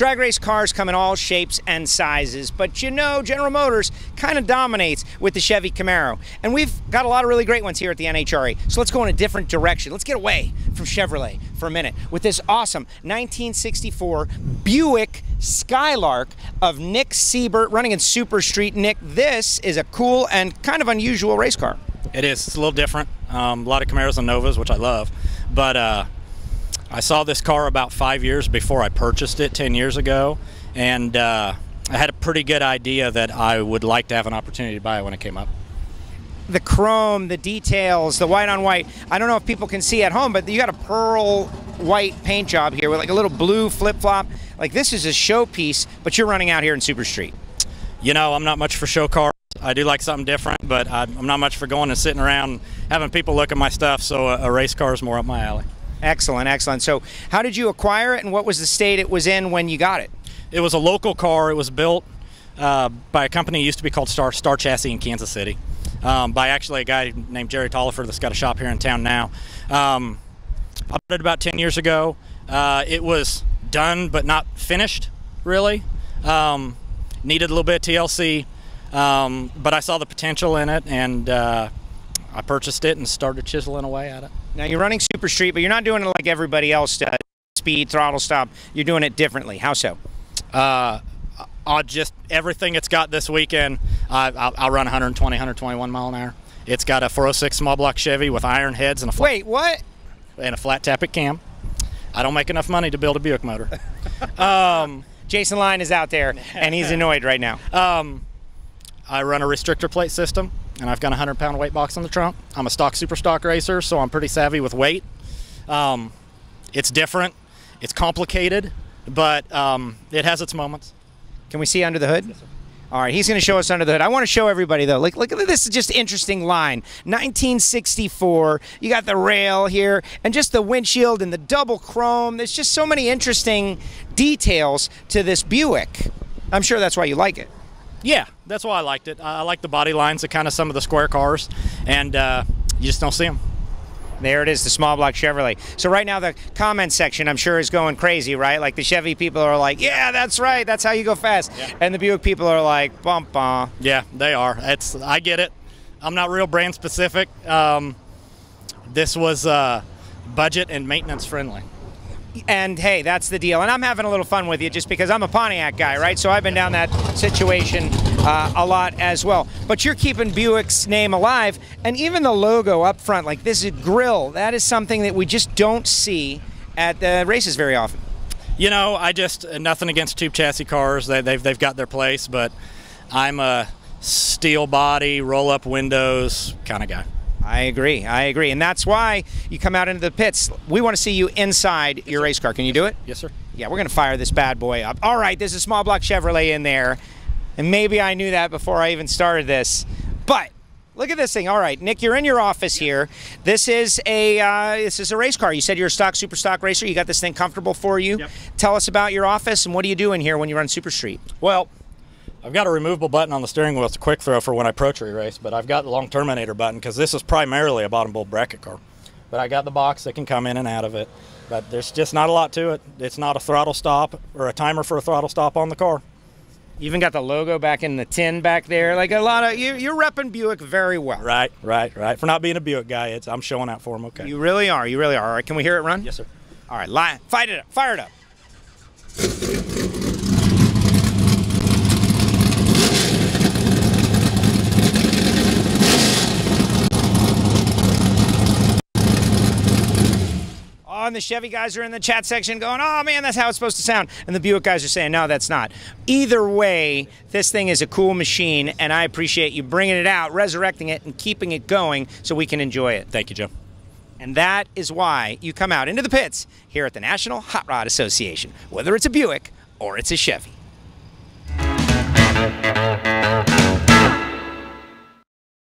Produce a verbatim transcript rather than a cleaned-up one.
Drag race cars come in all shapes and sizes, but you know, General Motors kind of dominates with the Chevy Camaro. And we've got a lot of really great ones here at the N H R A, so let's go in a different direction. Let's get away from Chevrolet for a minute with this awesome nineteen sixty-four Buick Skylark of Nick Siebert running in Super Street. Nick, this is a cool and kind of unusual race car. It is. It's a little different. Um, a lot of Camaros and Novas, which I love, but uh, I saw this car about five years before I purchased it ten years ago, and uh, I had a pretty good idea that I would like to have an opportunity to buy it when it came up. The chrome, the details, the white on white. I don't know if people can see at home, but you got a pearl white paint job here with like a little blue flip-flop. Like, this is a show piece, but you're running out here in Super Street. You know, I'm not much for show cars. I do like something different, but I'm not much for going and sitting around and having people look at my stuff, so a race car is more up my alley. Excellent, excellent. So how did you acquire it, and what was the state it was in when you got it? It was a local car. It was built uh, by a company that used to be called Star Star Chassis in Kansas City, um, by actually a guy named Jerry Tollifer that's got a shop here in town now. Um, I bought it about ten years ago. Uh, it was done but not finished, really. Um, needed a little bit of T L C. Um, but I saw the potential in it, and uh, I purchased it and started chiseling away at it. Now, you're running Super Street, but you're not doing it like everybody else does. Speed, throttle stop. You're doing it differently. How so? Uh, I'll just, everything it's got this weekend, I, I'll, I'll run one twenty, one twenty-one mile an hour. It's got a four oh six small block Chevy with iron heads and a flat, Wait, what? And a flat tappet cam. I don't make enough money to build a Buick motor. um, Jason Line is out there, and he's annoyed right now. Um, I run a restrictor plate system, and I've got a one hundred pound weight box on the trunk. I'm a stock super stock racer, so I'm pretty savvy with weight. Um, it's different. It's complicated, but um, it has its moments. Can we see under the hood? Yes, sir. All right, he's going to show us under the hood. I want to show everybody, though. Like, look at this, is just interesting line. nineteen sixty-four, you got the rail here, and just the windshield and the double chrome. There's just so many interesting details to this Buick. I'm sure that's why you like it. Yeah, that's why I liked it. I like the body lines of kind of some of the square cars, and uh, you just don't see them. There it is, the small block Chevrolet. So right now the comment section, I'm sure, is going crazy, right? Like the Chevy people are like, yeah, that's right, that's how you go fast. Yeah. And the Buick people are like, bum bum. Yeah, they are. It's, I get it. I'm not real brand specific. Um, this was uh, budget and maintenance friendly. And hey, that's the deal. And I'm having a little fun with you just because I'm a Pontiac guy, right? So I've been down that situation uh, a lot as well. But you're keeping Buick's name alive. And even the logo up front, like this is a grill. That is something that we just don't see at the races very often. You know, I just, nothing against tube chassis cars. They, they've, they've got their place, but I'm a steel body, roll up windows kind of guy. I agree. I agree. And that's why you come out into the pits. We want to see you inside yes, your sir. race car. Can you do it? Yes, sir. Yeah, we're going to fire this bad boy up. All right, there's a small block Chevrolet in there. And maybe I knew that before I even started this. But look at this thing. All right, Nick, you're in your office here. This is a uh, this is a race car. You said you're a stock, super stock racer. You got this thing comfortable for you. Yep. Tell us about your office and what do you do in here when you run Super Street? Well, I've got a removable button on the steering wheel. It's a quick throw for when I pro tree race, but I've got the long terminator button because this is primarily a bottom bowl bracket car. But I got the box that can come in and out of it. But there's just not a lot to it. It's not a throttle stop or a timer for a throttle stop on the car. You even got the logo back in the tin back there. Like a lot of, you, you're repping Buick very well. Right, right, right. For not being a Buick guy, it's, I'm showing out for him, okay. You really are, you really are. All right, can we hear it run? Yes, sir. All right, line, fight it up, fire it up. And the Chevy guys are in the chat section going, oh man, that's how it's supposed to sound. And the Buick guys are saying, no, that's not. Either way, this thing is a cool machine, and I appreciate you bringing it out, resurrecting it, and keeping it going so we can enjoy it. Thank you, Joe. And that is why you come out into the pits here at the National Hot Rod Association, whether it's a Buick or it's a Chevy.